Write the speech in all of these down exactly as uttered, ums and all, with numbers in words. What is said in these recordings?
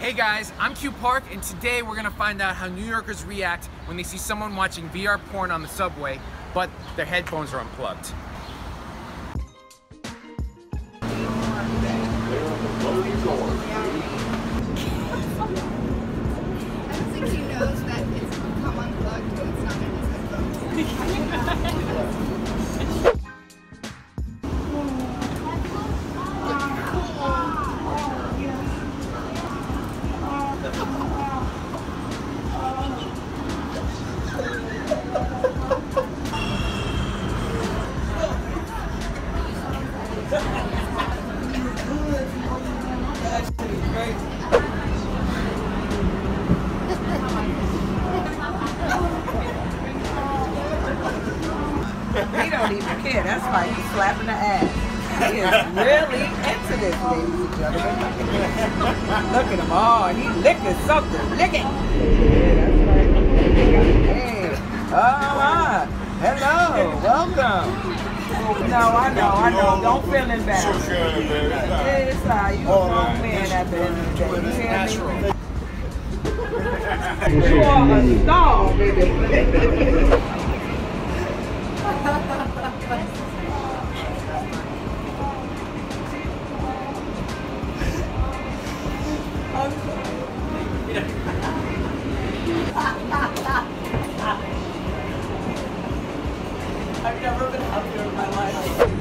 Hey guys, I'm Q Park, and today we're gonna find out how New Yorkers react when they see someone watching V R porn on the subway, but their headphones are unplugged. He don't even care. That's why he's slapping the ass. He is really into this, ladies and gentlemen. Look at him all. He licking something. Lick it. Yeah, that's right. Hey. Uh-huh. Hello. Welcome. No, I know, I know. Don't feel embarrassed. It's fine. You're a grown man at the end of the day. You hear me? You are a star, baby. I've never been happier in my life.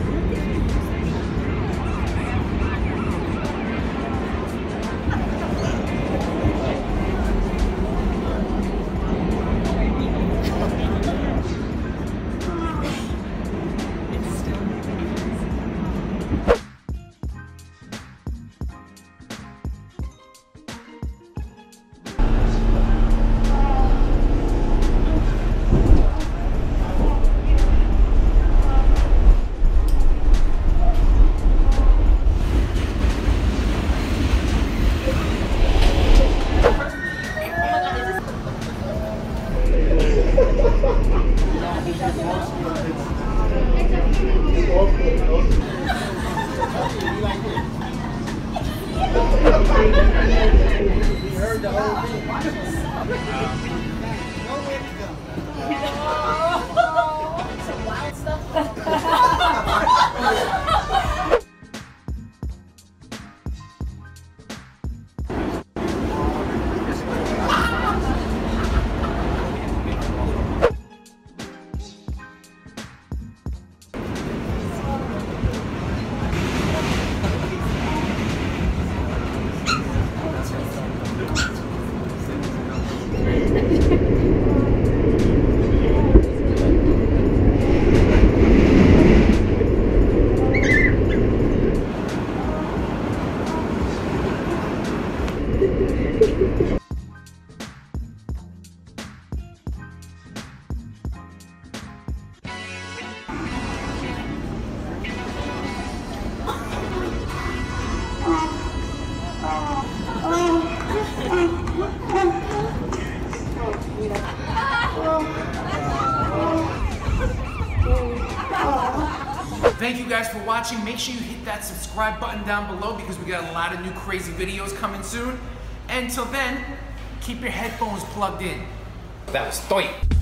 Thank you guys for watching. Make sure you hit that subscribe button down below because we got a lot of new crazy videos coming soon. Until then, keep your headphones plugged in. That was toy.